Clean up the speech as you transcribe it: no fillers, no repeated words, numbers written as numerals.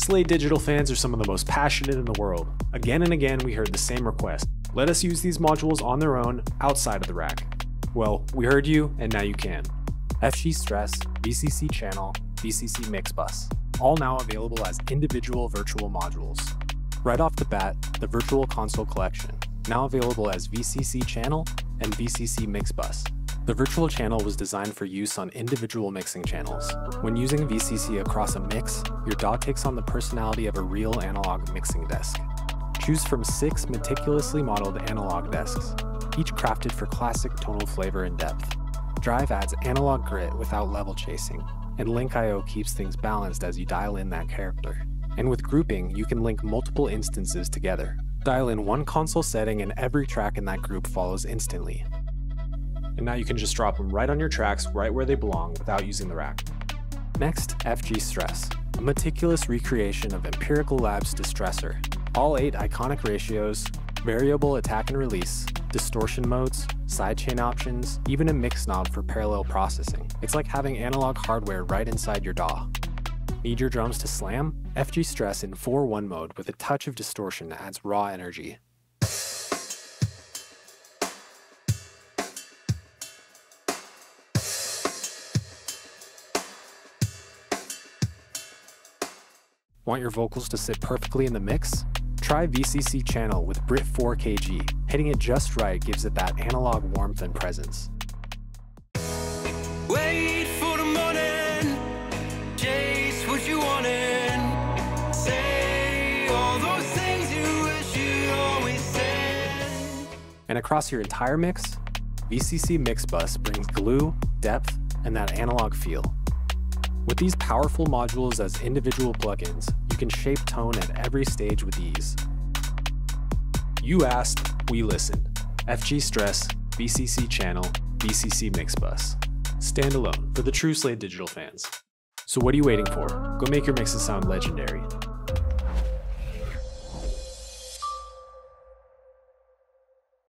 Slate Digital fans are some of the most passionate in the world. Again and again, we heard the same request. Let us use these modules on their own, outside of the rack. Well, we heard you, and now you can. FG Stress, VCC Channel, VCC Mixbus, all now available as individual virtual modules. Right off the bat, the Virtual Console Collection, now available as VCC Channel and VCC Mixbus. The virtual channel was designed for use on individual mixing channels. When using VCC across a mix, your DAW takes on the personality of a real analog mixing desk. Choose from 6 meticulously modeled analog desks, each crafted for classic tonal flavor and depth. Drive adds analog grit without level chasing, and LinkIO keeps things balanced as you dial in that character. And with grouping, you can link multiple instances together. Dial in one console setting and every track in that group follows instantly. And now you can just drop them right on your tracks, right where they belong, without using the rack. Next, FG Stress, a meticulous recreation of Empirical Labs Distressor. All 8 iconic ratios, variable attack and release, distortion modes, sidechain options, even a mix knob for parallel processing. It's like having analog hardware right inside your DAW. Need your drums to slam? FG Stress in 4-1 mode with a touch of distortion adds raw energy. Want your vocals to sit perfectly in the mix? Try VCC Channel with Brit 4KG. Hitting it just right gives it that analog warmth and presence. Wait for the morning, chase what you wanted, say all those things you wish you always said. And across your entire mix, VCC Mixbus brings glue, depth, and that analog feel. With these powerful modules as individual plugins, you can shape tone at every stage with ease. You asked, we listened. FG Stress, VCC Channel, VCC Mixbus. Standalone for the true Slate Digital fans. So what are you waiting for? Go make your mixes sound legendary.